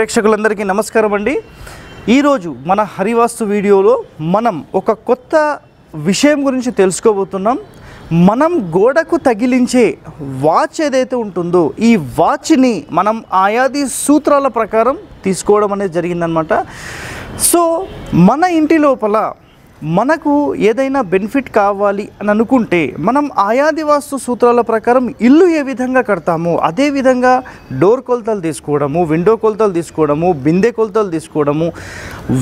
ప్రేక్షకులందరికీ నమస్కారం అండి। ఈ రోజు మన హరివాస్తు వీడియోలో మనం ఒక కొత్త విషయం గురించి తెలుసుకోబోతున్నాం। మనం గోడకు తగిలించే వాచ్ ఏదైతే ఉంటుందో ఈ వాచ్ని మనం ఆయాది సూత్రాల ప్రకారం తీసుకోవడం అనేది జరిగిందన్నమాట। సో మన ఇంటి లోపల మనకు ఏదైనా బెనిఫిట్ కావాలి అని అనుకుంటే మనం ఆయాది వాస్తు సూత్రాల ప్రకారం ఇల్లు ఏ విధంగా కడతామో అదే విధంగా డోర్ కొలతలు తీసుకోవడము, విండో కొలతలు తీసుకోవడము, బిందె కొలతలు తీసుకోవడము,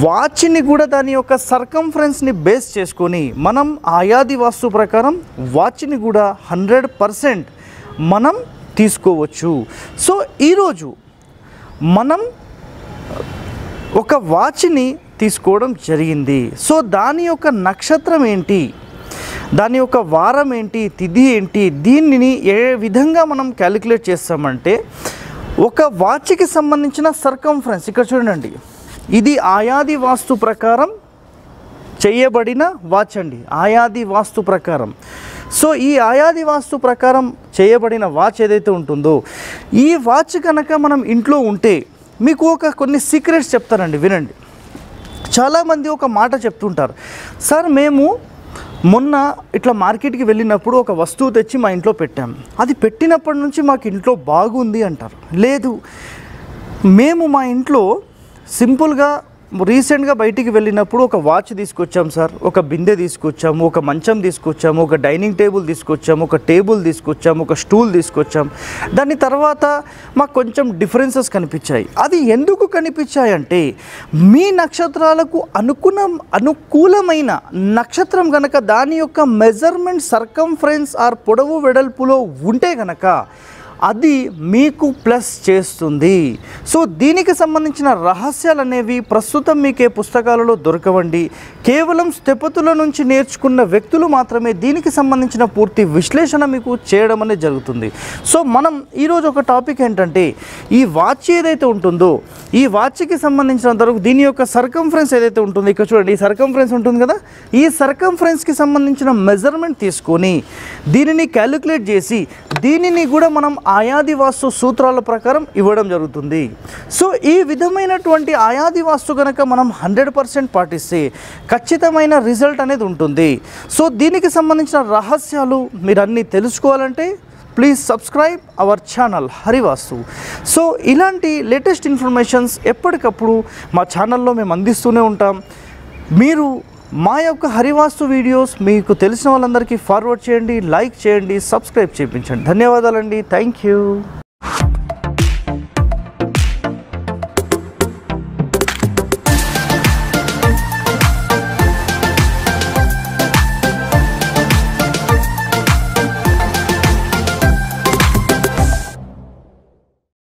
వాచ్ని కూడా దాని యొక్క సర్కంఫరెన్స్ని బేస్ చేసుకొని మనం ఆయాది వాస్తు ప్రకారం వాచ్ని కూడా 100% మనం తీసుకోవచ్చు। సో ఈరోజు మనం ఒక వాచ్ని తీసుకోవడం జరిగింది। సో దాని యొక్క నక్షత్రం ఏంటి, దాని యొక్క వారం ఏంటి, తిథి ఏంటి, దీనిని ఏ విధంగా మనం క్యాలిక్యులేట్ చేస్తామంటే ఒక వాచ్కి సంబంధించిన సర్కంఫరెన్స్ ఇక్కడ చూడండి, ఇది ఆయాది వాస్తు ప్రకారం చేయబడిన వాచ్ అండి, ఆయాది వాస్తు ప్రకారం। సో ఈ ఆయాది వాస్తు ప్రకారం చేయబడిన వాచ్ ఏదైతే ఉంటుందో ఈ వాచ్ కనుక మనం ఇంట్లో ఉంటే మీకు ఒక కొన్ని సీక్రెట్స్ చెప్తానండి, వినండి। చాలామంది ఒక మాట చెప్తుంటారు, సార్ మేము మొన్న ఇట్లా మార్కెట్కి వెళ్ళినప్పుడు ఒక వస్తువు తెచ్చి మా ఇంట్లో పెట్టాము, అది పెట్టినప్పటి నుంచి మాకు ఇంట్లో బాగుంది అంటారు। లేదు, మేము మా ఇంట్లో సింపుల్గా రీసెంట్గా బయటికి వెళ్ళినప్పుడు ఒక వాచ్ తీసుకొచ్చాము సార్, ఒక బిందె తీసుకొచ్చాము, ఒక మంచం తీసుకొచ్చాము, ఒక డైనింగ్ టేబుల్ తీసుకొచ్చాము, ఒక టేబుల్ తీసుకొచ్చాము, ఒక స్టూల్ తీసుకొచ్చాము, దాని తర్వాత మాకు కొంచెం డిఫరెన్సెస్ కనిపించాయి। అది ఎందుకు కనిపించాయి అంటే మీ నక్షత్రాలకు అనుకూలమైన నక్షత్రం కనుక దాని యొక్క మెజర్మెంట్ సర్కంఫరెన్స్ ఆర్ పొడవు వెడల్పులో ఉంటే కనుక అది మీకు ప్లస్ చేస్తుంది। సో దీనికి సంబంధించిన రహస్యాలు అనేవి ప్రస్తుతం మీకే పుస్తకాలలో దొరకవండి, కేవలం స్థపతుల నుంచి నేర్చుకున్న వ్యక్తులు మాత్రమే దీనికి సంబంధించిన పూర్తి విశ్లేషణ మీకు చేయడం అనేది జరుగుతుంది। సో మనం ఈరోజు ఒక టాపిక్ ఏంటంటే ఈ వాచ్ ఏదైతే ఉంటుందో ఈ వాచ్కి సంబంధించినంతవరకు దీని యొక్క సర్కంఫరెన్స్ ఏదైతే ఉంటుందో ఇక్కడ చూడండి, ఈ సర్కంఫరెన్స్ ఉంటుంది కదా, ఈ సర్కంఫరెన్స్కి సంబంధించిన మెజర్మెంట్ తీసుకొని దీనిని క్యాలిక్యులేట్ చేసి దీనిని కూడా మనం ఆయాది వాస్తు సూత్రాల ప్రకారం ఇవ్వడం జరుగుతుంది। సో ఈ విధమైనటువంటి ఆయాది వాస్తు కనుక మనం 100% పాటిస్తే ఖచ్చితమైన రిజల్ట్ అనేది ఉంటుంది। సో దీనికి సంబంధించిన రహస్యాలు మీరు అన్నీ తెలుసుకోవాలంటే please subscribe our channel Harivastu. So ఇలాంటి లేటెస్ట్ ఇన్ఫర్మేషన్స్ ఎప్పటికప్పుడు మా ఛానల్లో మేము అందిస్తూనే ఉంటాం। మీరు మా యొక్క హరివాస్తు వీడియోస్ మీకు తెలిసిన వాళ్ళందరికీ ఫార్వర్డ్ చేయండి, లైక్ చేయండి, సబ్స్క్రైబ్ చేయించండి। ధన్యవాదాలండి, థ్యాంక్ యూ।